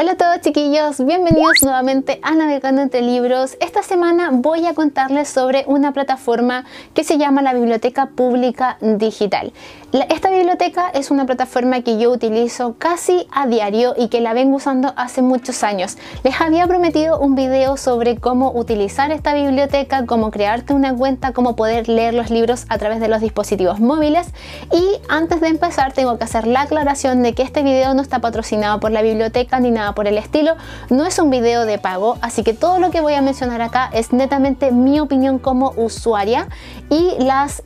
Hola a todos chiquillos, bienvenidos nuevamente a Navegando Entre Libros. Esta semana voy a contarles sobre una plataforma que se llama la Biblioteca Pública Digital. Esta biblioteca es una plataforma que yo utilizo casi a diario y que la vengo usando hace muchos años. Les había prometido un video sobre cómo utilizar esta biblioteca, cómo crearte una cuenta, cómo poder leer los libros a través de los dispositivos móviles. Y antes de empezar tengo que hacer la aclaración de que este video no está patrocinado por la biblioteca ni nada por el estilo, no es un video de pago, así que todo lo que voy a mencionar acá es netamente mi opinión como usuaria y las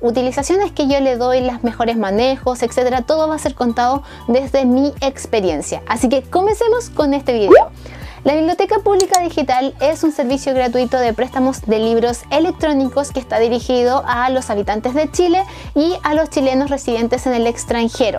utilizaciones que yo le doy, las mejores manejos, etcétera, todo va a ser contado desde mi experiencia. Así que comencemos con este video. La Biblioteca Pública Digital es un servicio gratuito de préstamos de libros electrónicos que está dirigido a los habitantes de Chile y a los chilenos residentes en el extranjero.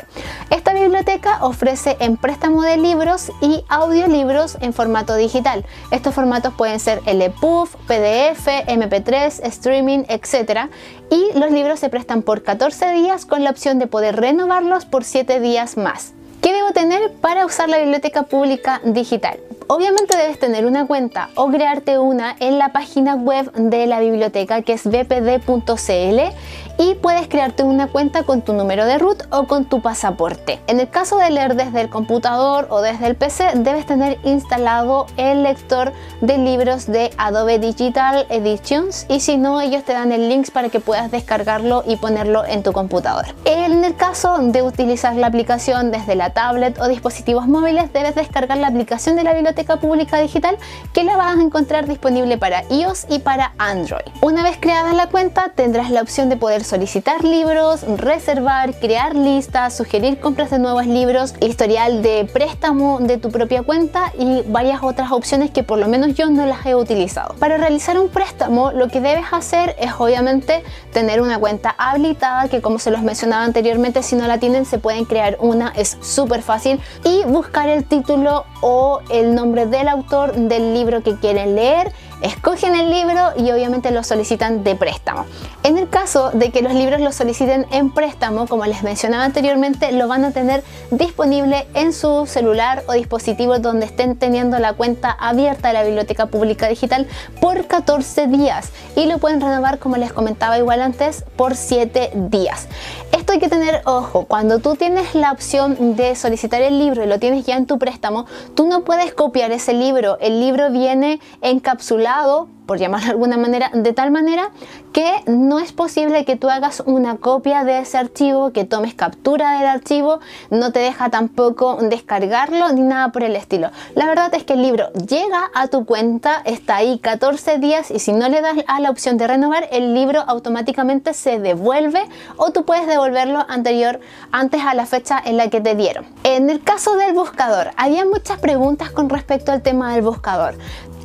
Esta biblioteca ofrece en préstamo de libros y audiolibros en formato digital. Estos formatos pueden ser ePub, PDF, MP3, streaming, etc. Y los libros se prestan por 14 días con la opción de poder renovarlos por 7 días más. ¿Qué debo tener para usar la Biblioteca Pública Digital? Obviamente debes tener una cuenta o crearte una en la página web de la biblioteca, que es bpd.cl, y puedes crearte una cuenta con tu número de RUT o con tu pasaporte. En el caso de leer desde el computador o desde el PC, debes tener instalado el lector de libros de Adobe Digital Editions, y si no, ellos te dan el link para que puedas descargarlo y ponerlo en tu computador. En el caso de utilizar la aplicación desde la tablet o dispositivos móviles, debes descargar la aplicación de la biblioteca Pública Digital, que la vas a encontrar disponible para iOS y para Android. Una vez creada la cuenta, tendrás la opción de poder solicitar libros, reservar, crear listas, sugerir compras de nuevos libros, historial de préstamo de tu propia cuenta y varias otras opciones que por lo menos yo no las he utilizado. Para realizar un préstamo, lo que debes hacer es obviamente tener una cuenta habilitada, que como se los mencionaba anteriormente, si no la tienen se pueden crear una, es súper fácil, y buscar el título o el nombre del autor del libro que quieren leer, escogen el libro y obviamente lo solicitan de préstamo. En el caso de que los libros los soliciten en préstamo, como les mencionaba anteriormente, lo van a tener disponible en su celular o dispositivo donde estén teniendo la cuenta abierta de la Biblioteca Pública Digital por 14 días y lo pueden renovar, como les comentaba igual antes, por 7 días. Esto hay que tener ojo, cuando tú tienes la opción de solicitar el libro y lo tienes ya en tu préstamo, tú no puedes copiar ese libro. El libro viene encapsulado, por llamarlo de alguna manera, de tal manera que no es posible que tú hagas una copia de ese archivo, que tomes captura del archivo, no te deja tampoco descargarlo ni nada por el estilo. La verdad es que el libro llega a tu cuenta, está ahí 14 días y si no le das a la opción de renovar, el libro automáticamente se devuelve o tú puedes devolverlo antes a la fecha en la que te dieron. En el caso del buscador, había muchas preguntas con respecto al tema del buscador.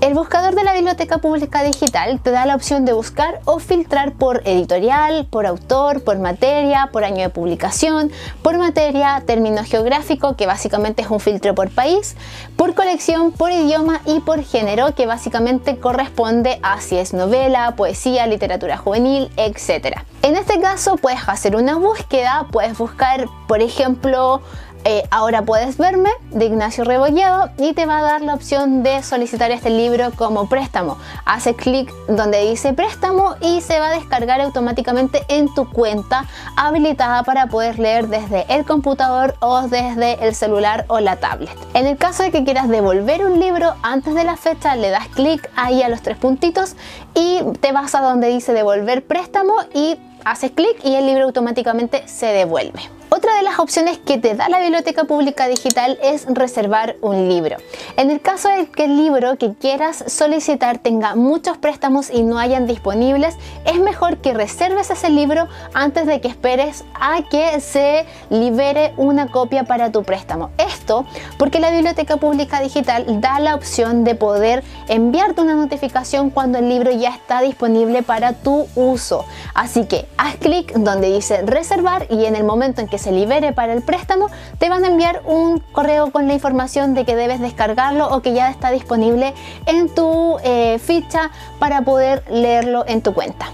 El buscador de la Biblioteca Pública Digital te da la opción de buscar o filtrar por editorial, por autor, por materia, por año de publicación, por materia, término geográfico, que básicamente es un filtro por país, por colección, por idioma y por género, que básicamente corresponde a si es novela, poesía, literatura juvenil, etc. En este caso puedes hacer una búsqueda, puedes buscar, por ejemplo, Ahora puedes verme, de Ignacio Rebolledo, y te va a dar la opción de solicitar este libro como préstamo. Haces clic donde dice préstamo y se va a descargar automáticamente en tu cuenta habilitada para poder leer desde el computador o desde el celular o la tablet. En el caso de que quieras devolver un libro antes de la fecha, le das clic ahí a los tres puntitos y te vas a donde dice devolver préstamo y haces clic y el libro automáticamente se devuelve. Otra de las opciones que te da la Biblioteca Pública Digital es reservar un libro. En el caso de que el libro que quieras solicitar tenga muchos préstamos y no hayan disponibles, es mejor que reserves ese libro antes de que esperes a que se libere una copia para tu préstamo. Esto porque la Biblioteca Pública Digital da la opción de poder enviarte una notificación cuando el libro ya está disponible para tu uso. Así que haz clic donde dice reservar y en el momento en que se libere para el préstamo te van a enviar un correo con la información de que debes descargarlo o que ya está disponible en tu ficha para poder leerlo en tu cuenta.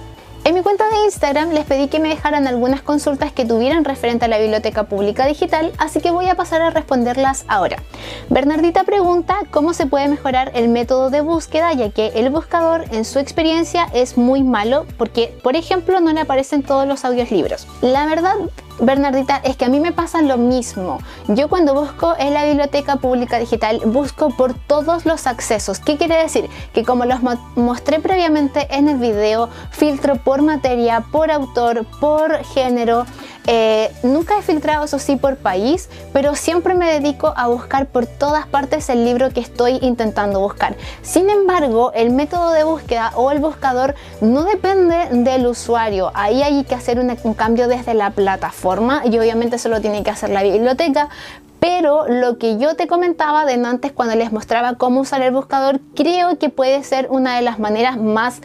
En mi cuenta de Instagram les pedí que me dejaran algunas consultas que tuvieran referente a la Biblioteca Pública Digital, así que voy a pasar a responderlas ahora. Bernardita pregunta cómo se puede mejorar el método de búsqueda, ya que el buscador en su experiencia es muy malo porque, por ejemplo, no le aparecen todos los audiolibros. La verdad, Bernardita, es que a mí me pasa lo mismo. Yo cuando busco en la Biblioteca Pública Digital, busco por todos los accesos. ¿Qué quiere decir? Que como los mostré previamente en el video, filtro por materia, por autor, por género. Nunca he filtrado, eso sí, por país, pero siempre me dedico a buscar por todas partes el libro que estoy intentando buscar. Sin embargo, el método de búsqueda o el buscador no depende del usuario. Ahí hay que hacer un cambio desde la plataforma y obviamente eso lo tiene que hacer la biblioteca. Pero lo que yo te comentaba de antes cuando les mostraba cómo usar el buscador, creo que puede ser una de las maneras más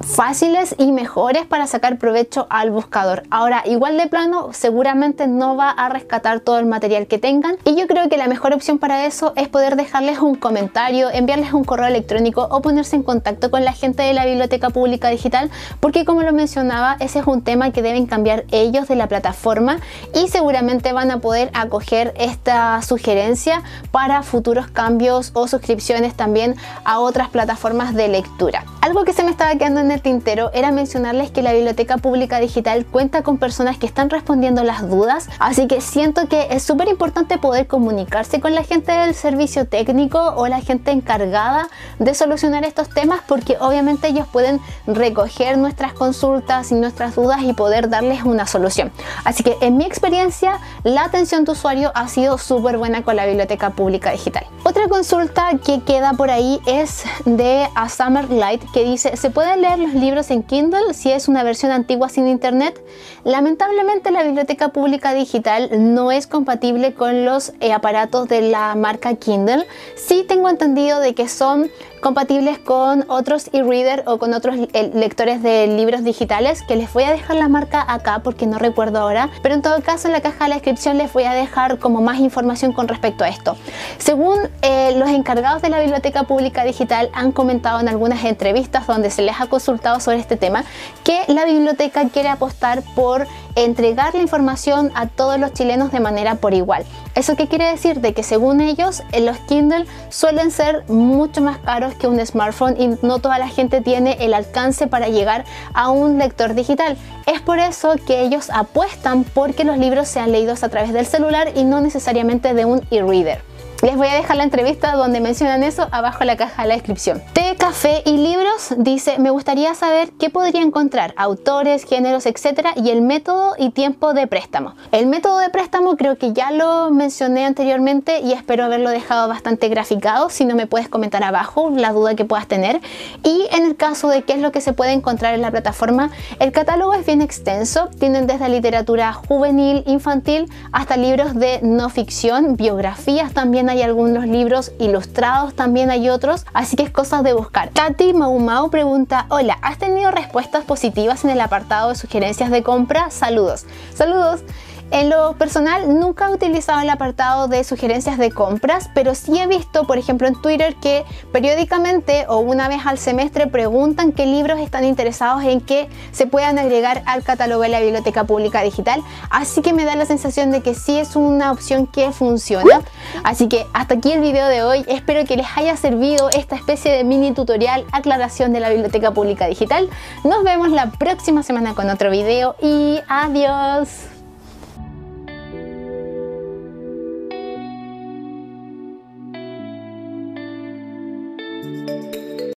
fáciles y mejores para sacar provecho al buscador. Ahora, igual de plano, seguramente no va a rescatar todo el material que tengan y yo creo que la mejor opción para eso es poder dejarles un comentario, enviarles un correo electrónico o ponerse en contacto con la gente de la Biblioteca Pública Digital, porque como lo mencionaba, ese es un tema que deben cambiar ellos de la plataforma y seguramente van a poder acoger esta sugerencia para futuros cambios o suscripciones también a otras plataformas de lectura. Algo que se me estaba quedando en el tintero era mencionarles que la Biblioteca Pública Digital cuenta con personas que están respondiendo las dudas, así que siento que es súper importante poder comunicarse con la gente del servicio técnico o la gente encargada de solucionar estos temas, porque obviamente ellos pueden recoger nuestras consultas y nuestras dudas y poder darles una solución. Así que en mi experiencia la atención de usuario ha sido súper buena con la Biblioteca Pública Digital. Otra consulta que queda por ahí es de A Summer Light, que dice: ¿se pueden leer los libros en Kindle si es una versión antigua sin internet? Lamentablemente la Biblioteca Pública Digital no es compatible con los aparatos de la marca Kindle. Sí tengo entendido de que son compatibles con otros e-reader o con otros lectores de libros digitales, que les voy a dejar la marca acá porque no recuerdo ahora, pero en todo caso en la caja de la descripción les voy a dejar como más información con respecto a esto. Según los encargados de la Biblioteca Pública Digital han comentado en algunas entrevistas donde se les ha consultado sobre este tema, que la biblioteca quiere apostar por entregar la información a todos los chilenos de manera por igual. ¿Eso qué quiere decir? De que según ellos los Kindle suelen ser mucho más caros que un smartphone y no toda la gente tiene el alcance para llegar a un lector digital. Es por eso que ellos apuestan porque los libros sean leídos a través del celular y no necesariamente de un e-reader. Les voy a dejar la entrevista donde mencionan eso abajo en la caja de la descripción. Té, Café y Libros dice: me gustaría saber qué podría encontrar, autores, géneros, etcétera, y el método y tiempo de préstamo. El método de préstamo creo que ya lo mencioné anteriormente y espero haberlo dejado bastante graficado. Si no, me puedes comentar abajo la duda que puedas tener. Y en el caso de qué es lo que se puede encontrar en la plataforma, el catálogo es bien extenso. Tienen desde literatura juvenil, infantil, hasta libros de no ficción, biografías también hay. Hay algunos libros ilustrados, también hay otros, así que es cosas de buscar. Tati Mau Mau pregunta: hola, ¿has tenido respuestas positivas en el apartado de sugerencias de compra? Saludos. Saludos. En lo personal nunca he utilizado el apartado de sugerencias de compras, pero sí he visto, por ejemplo, en Twitter que periódicamente o una vez al semestre preguntan qué libros están interesados en que se puedan agregar al catálogo de la Biblioteca Pública Digital, así que me da la sensación de que sí es una opción que funciona. Así que hasta aquí el video de hoy, espero que les haya servido esta especie de mini tutorial, aclaración de la Biblioteca Pública Digital. Nos vemos la próxima semana con otro video y adiós.